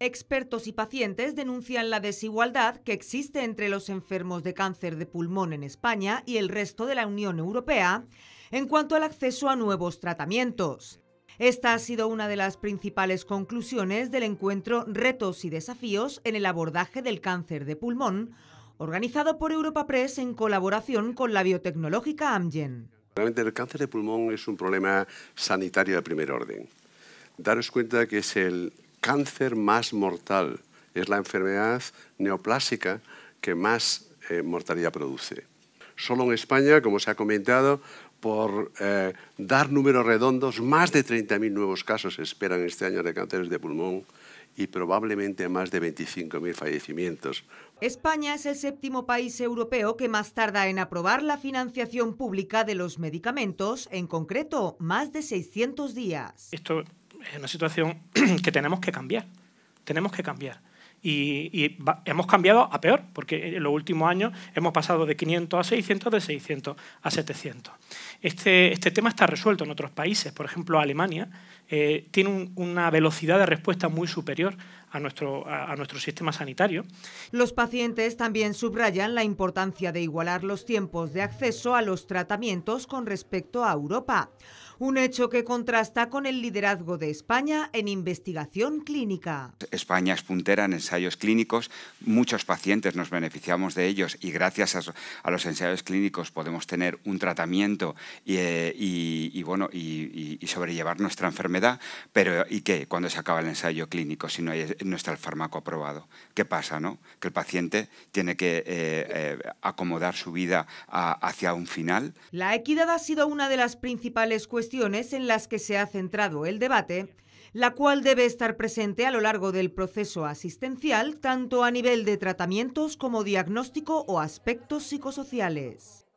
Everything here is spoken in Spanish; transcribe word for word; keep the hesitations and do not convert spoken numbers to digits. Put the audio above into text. Expertos y pacientes denuncian la desigualdad que existe entre los enfermos de cáncer de pulmón en España y el resto de la Unión Europea en cuanto al acceso a nuevos tratamientos. Esta ha sido una de las principales conclusiones del encuentro Retos y Desafíos en el abordaje del cáncer de pulmón, organizado por Europa Press en colaboración con la biotecnológica Amgen. Realmente el cáncer de pulmón es un problema sanitario de primer orden. Daros cuenta que es el cáncer más mortal, es la enfermedad neoplásica que más eh, mortalidad produce. Solo en España, como se ha comentado, por eh, dar números redondos, más de treinta mil nuevos casos se esperan este año de cánceres de pulmón y probablemente más de veinticinco mil fallecimientos. España es el séptimo país europeo que más tarda en aprobar la financiación pública de los medicamentos, en concreto más de seiscientos días. Esto es una situación que tenemos que cambiar, tenemos que cambiar. Y, y va, hemos cambiado a peor, porque en los últimos años hemos pasado de quinientos a seiscientos, de seiscientos a setecientos. Este, este tema está resuelto en otros países, por ejemplo Alemania eh, tiene un, una velocidad de respuesta muy superior a nuestro, a, a nuestro sistema sanitario. Los pacientes también subrayan la importancia de igualar los tiempos de acceso a los tratamientos con respecto a Europa, un hecho que contrasta con el liderazgo de España en investigación clínica. España es puntera en ensayos clínicos, muchos pacientes nos beneficiamos de ellos y gracias a, a los ensayos clínicos podemos tener un tratamiento y, eh, y, y, bueno, y, y sobrellevar nuestra enfermedad, pero ¿y qué? Cuando se acaba el ensayo clínico, si no, hay, no está el fármaco aprobado. ¿Qué pasa, no? Que el paciente tiene que eh, eh, acomodar su vida a, hacia un final. La equidad ha sido una de las principales cuestiones en las que se ha centrado el debate, la cual debe estar presente a lo largo del proceso asistencial, tanto a nivel de tratamientos como diagnóstico o aspectos psicosociales.